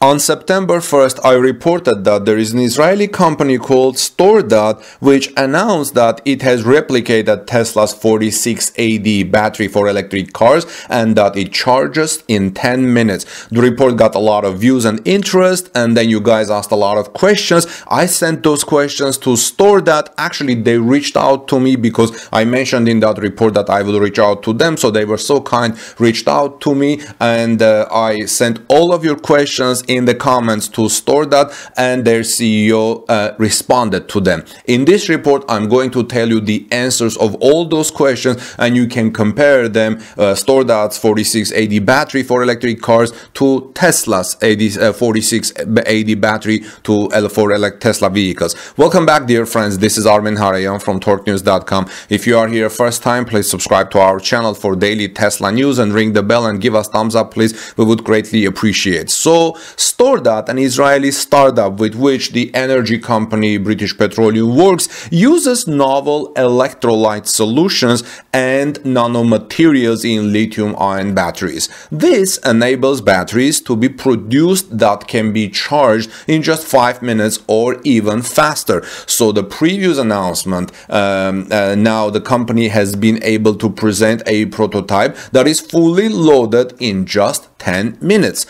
On September 1st, I reported that there is an Israeli company called StoreDot which announced that it has replicated Tesla's 4680 battery for electric cars and that it charges in 10 minutes. The report got a lot of views and interest, and then you guys asked a lot of questions. I sent those questions to StoreDot. Actually, they reached out to me because I mentioned in that report that I will reach out to them, so they were so kind, reached out to me, and I sent all of your questions in the comments to StoreDot, and their CEO responded to them. In this report, I'm going to tell you the answers of all those questions, and you can compare them, StoreDot's 4680 battery for electric cars to Tesla's 4680 battery for Tesla vehicles. Welcome back, dear friends. This is Armin Harayan from TorqueNews.com. If you are here first time, please subscribe to our channel for daily Tesla news and ring the bell and give us thumbs up, please. We would greatly appreciate. So, StoreDot, an Israeli startup with which the energy company British Petroleum works, uses novel electrolyte solutions and nanomaterials in lithium-ion batteries. This enables batteries to be produced that can be charged in just 5 minutes or even faster. So the previous announcement, now the company has been able to present a prototype that is fully loaded in just 10 minutes.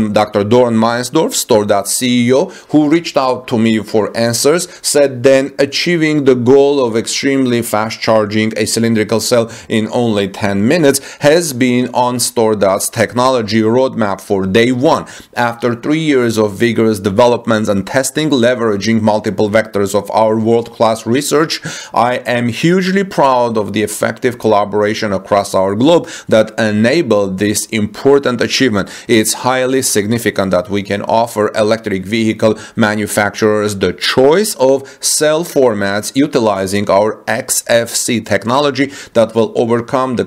Dr. Doron Myersdorf, StoreDot CEO, who reached out to me for answers, said then achieving the goal of extremely fast charging a cylindrical cell in only 10 minutes has been on StoreDot's technology roadmap for day one. After 3 years of vigorous developments and testing, leveraging multiple vectors of our world-class research, I am hugely proud of the effective collaboration across our globe that enabled this important achievement. It's highly significant that we can offer electric vehicle manufacturers the choice of cell formats utilizing our XFC technology that will overcome the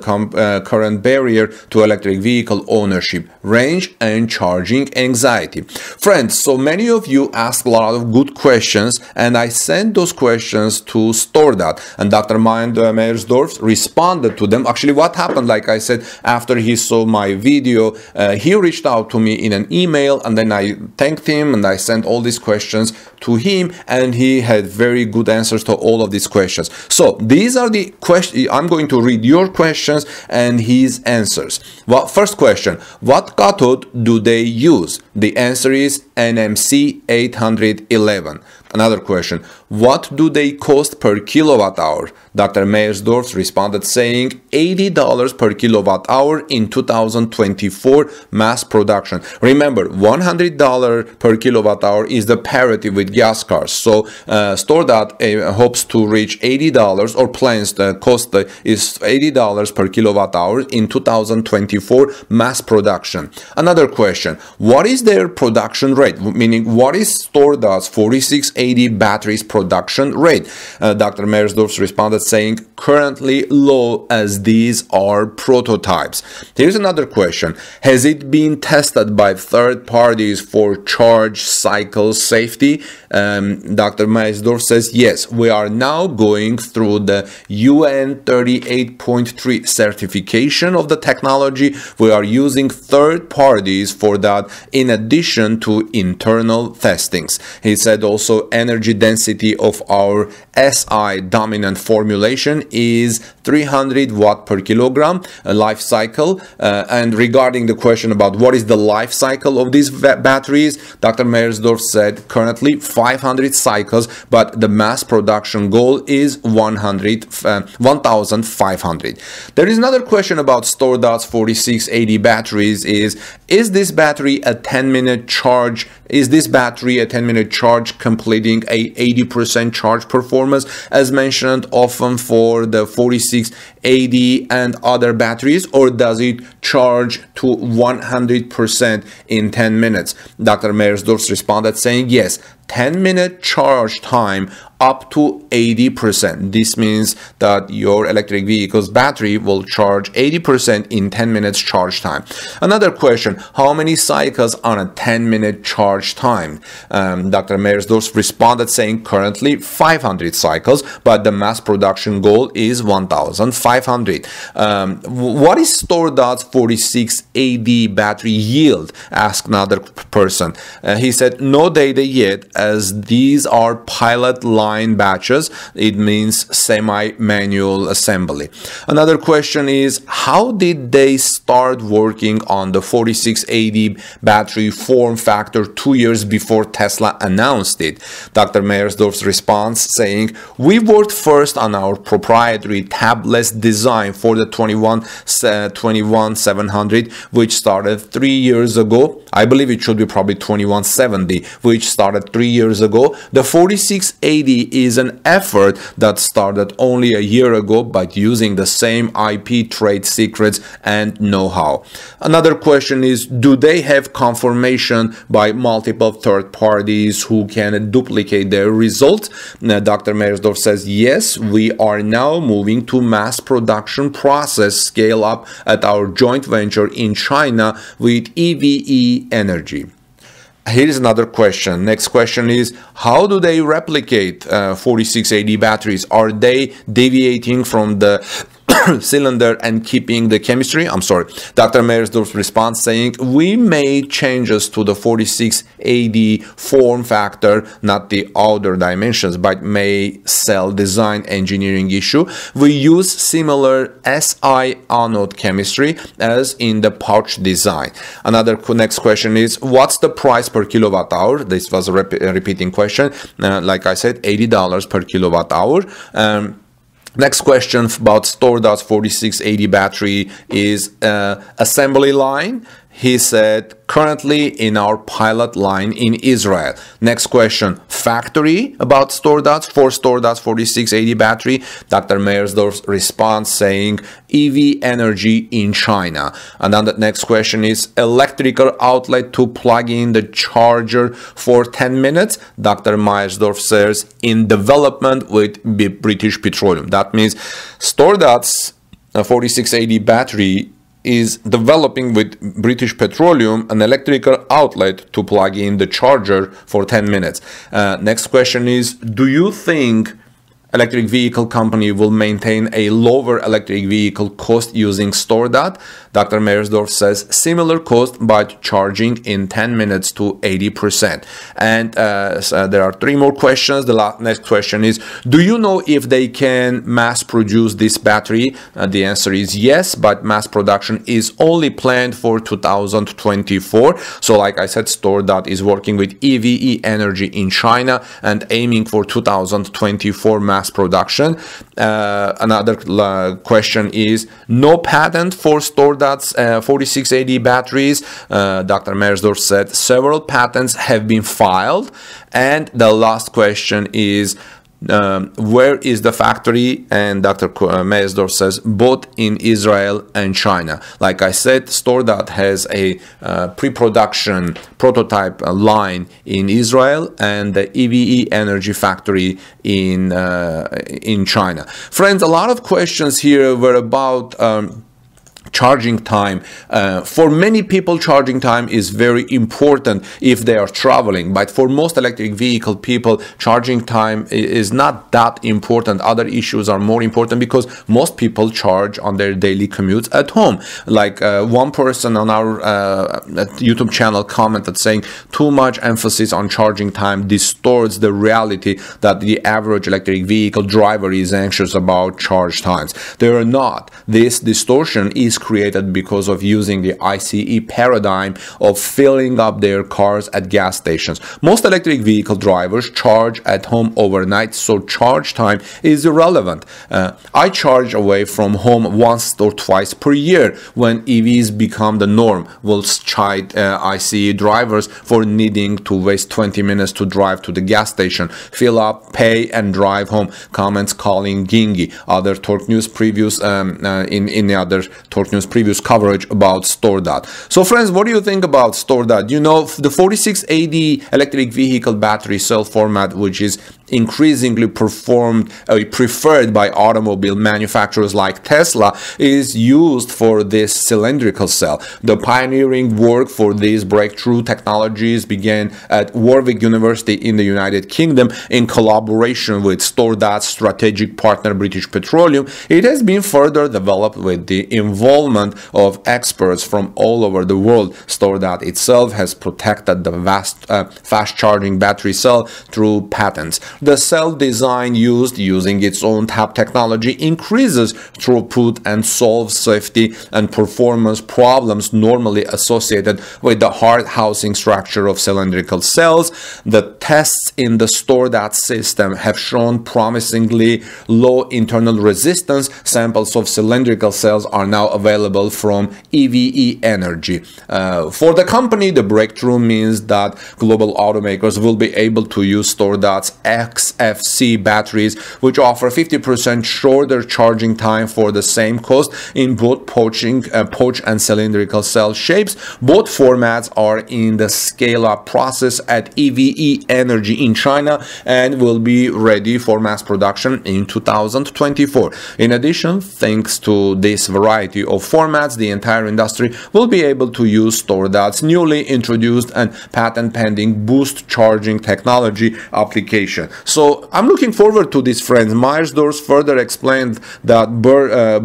current barrier to electric vehicle ownership, range, and charging anxiety. Friends, so many of you asked a lot of good questions, and I sent those questions to StoreDot, and Dr. Myersdorf responded to them. Actually, what happened, like I said, after he saw my video, he reached out to me in an email, and then I thanked him and I sent all these questions to him, and he had very good answers to all of these questions. So these are the questions. I'm going to read your questions and his answers. Well, first question, what cathode do they use? The answer is NMC 811. Another question, what do they cost per kilowatt hour? Dr. Myersdorf responded saying $80 per kilowatt hour in 2024 mass production. Remember, $100 per kilowatt hour is the parity with gas cars. So StoreDot hopes to reach $80 or plans the cost is $80 per kilowatt hour in 2024 mass production. Another question, what is their production rate? Meaning, what is StoreDot's 4680 batteries production rate? Dr. Myersdorf responded saying currently low as these are prototypes. Here's another question. Has it been tested by third parties for charge cycle safety? Dr. Myersdorf says yes. We are now going through the UN 38.3 certification of the technology. We are using third parties for that in addition to internal testings. He said also energy density of our SI dominant formulation is 300 watt per kilogram life cycle. And regarding the question about what is the life cycle of these batteries, Dr. Myersdorf said currently 500 cycles, but the mass production goal is 1,500. There is another question about StoreDot's 4680 batteries is this battery a 10-minute charge? Is this battery a 10-minute charge completing a 80% charge performance as mentioned often for the 4680 and other batteries, or does it charge to 100% in 10 minutes? Dr. Myersdorf responded saying yes, 10-minute charge time up to 80%. This means that your electric vehicle's battery will charge 80% in 10 minutes charge time. Another question, how many cycles on a 10-minute charge time? Dr. Myersdorf responded saying currently 500 cycles, but the mass production goal is 1,500. What is StoreDot's 4680 battery yield? Asked another person. He said, no data yet, as these are pilot line batches. It means semi-manual assembly. Another question is, how did they start working on the 4680 battery form factor 2 years before Tesla announced it? Dr. Myersdorf's response saying, we worked first on our proprietary tabless design for the 21700, which started 3 years ago. I believe it should be probably 2170, which started 3 years ago. The 4680 is an effort that started only a year ago, but using the same IP, trade secrets, and know-how. Another question is, do they have confirmation by multiple third parties who can duplicate their result? Now, Dr. Myersdorf says, yes, we are now moving to mass production process scale up at our joint venture in China with EVE Energy. Here's another question. Next question is, how do they replicate 4680 batteries? Are they deviating from the cylinder and keeping the chemistry? I'm sorry. Dr. Myersdorf's response saying, we made changes to the 4680 form factor, not the outer dimensions, but may cell design engineering issue. We use similar SI anode chemistry as in the pouch design. Another next question is, what's the price per kilowatt hour? This was a repeating question. Like I said, $80 per kilowatt hour. Next question about StoreDot's 4680 battery is assembly line. He said, currently in our pilot line in Israel. Next question, factory about StoreDot for StoreDot's 4680 battery. Dr. Myersdorf's response saying, EV Energy in China. And then the next question is, electrical outlet to plug in the charger for 10 minutes. Dr. Myersdorf says, in development with British Petroleum. That means StoreDot's 4680 battery is developing with British Petroleum an electrical outlet to plug in the charger for 10 minutes. Next question is, do you think electric vehicle company will maintain a lower electric vehicle cost using StoreDot? Dr. Myersdorf says similar cost, but charging in 10 minutes to 80%. And so there are three more questions. The next question is, do you know if they can mass produce this battery? The answer is yes, but mass production is only planned for 2024. So like I said, StoreDot is working with EVE Energy in China and aiming for 2024 mass production. Another question is, no patent for StoreDot's 4680 batteries. Dr. Myersdorf said several patents have been filed. And the last question is, where is the factory? And Dr. Myersdorf says both in Israel and China. Like I said, StoreDot has a pre-production prototype line in Israel and the EVE Energy factory in China. Friends, a lot of questions here were about charging time. For many people, charging time is very important if they are traveling, but for most electric vehicle people, charging time is not that important. Other issues are more important because most people charge on their daily commutes at home. Like one person on our YouTube channel commented saying, too much emphasis on charging time distorts the reality that the average electric vehicle driver is anxious about charge times. They are not. This distortion is created because of using the ICE paradigm of filling up their cars at gas stations. Most electric vehicle drivers charge at home overnight, so charge time is irrelevant. I charge away from home once or twice per year when EVs become the norm. We'll chide ICE drivers for needing to waste 20 minutes to drive to the gas station, fill up, pay, and drive home. Comments calling Gingy. Other Torque News previews in the other Torque News previous coverage about StoreDot. So friends, what do you think about StoreDot? You know, the 4680 electric vehicle battery cell format, which is increasingly preferred by automobile manufacturers like Tesla, is used for this cylindrical cell. The pioneering work for these breakthrough technologies began at Warwick University in the United Kingdom in collaboration with StoreDot's strategic partner British Petroleum. It has been further developed with the involvement of experts from all over the world. StoreDot itself has protected the fast charging battery cell through patents. The cell design used using its own tap technology increases throughput and solves safety and performance problems normally associated with the hard housing structure of cylindrical cells. The tests in the StoreDot system have shown promisingly low internal resistance. Samples of cylindrical cells are now available from EVE Energy. For the company, the breakthrough means that global automakers will be able to use StoreDot's XFC batteries, which offer 50% shorter charging time for the same cost in both pouch and cylindrical cell shapes. Both formats are in the scale-up process at EVE Energy in China and will be ready for mass production in 2024. In addition, thanks to this variety of formats, the entire industry will be able to use StoreDot's newly introduced and patent-pending boost charging technology application. So I'm looking forward to this, friends. Myersdorf further explained that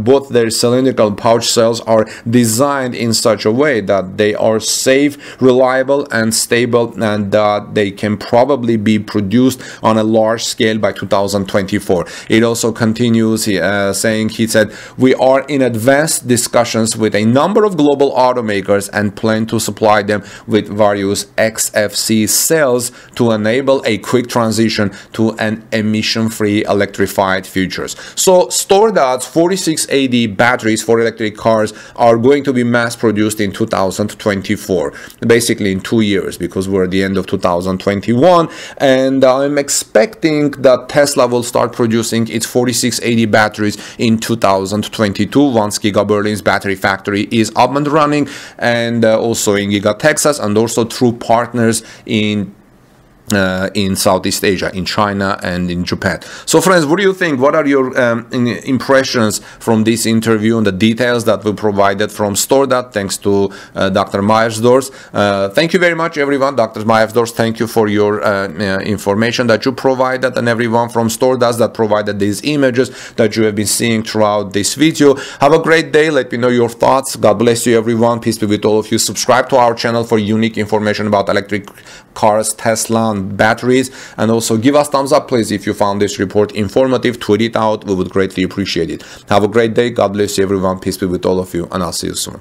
both their cylindrical pouch cells are designed in such a way that they are safe, reliable, and stable, and that they can probably be produced on a large scale by 2024. It also continues saying, he said, "We are in advanced discussions with a number of global automakers and plan to supply them with various XFC cells to enable a quick transition to an emission-free electrified futures." So StoreDot's 4680 batteries for electric cars are going to be mass-produced in 2024, basically in 2 years, because we're at the end of 2021, and I'm expecting that Tesla will start producing its 4680 batteries in 2022 once Giga Berlin's battery factory is up and running, and also in Giga Texas, and also through partners in Southeast Asia, in China and in Japan. So friends, what do you think? What are your impressions from this interview and the details that we provided from StoreDot? Thanks to Dr. Myersdorf. Thank you very much, everyone. Dr. Myersdorf, thank you for your information that you provided, and everyone from StoreDot that provided these images that you have been seeing throughout this video. Have a great day. Let me know your thoughts. God bless you, everyone. Peace be with all of you. Subscribe to our channel for unique information about electric cars, Tesla, batteries, and also give us thumbs up, please, if you found this report informative. Tweet it out, we would greatly appreciate it. Have a great day. God bless you, everyone. Peace be with all of you, and I'll see you soon.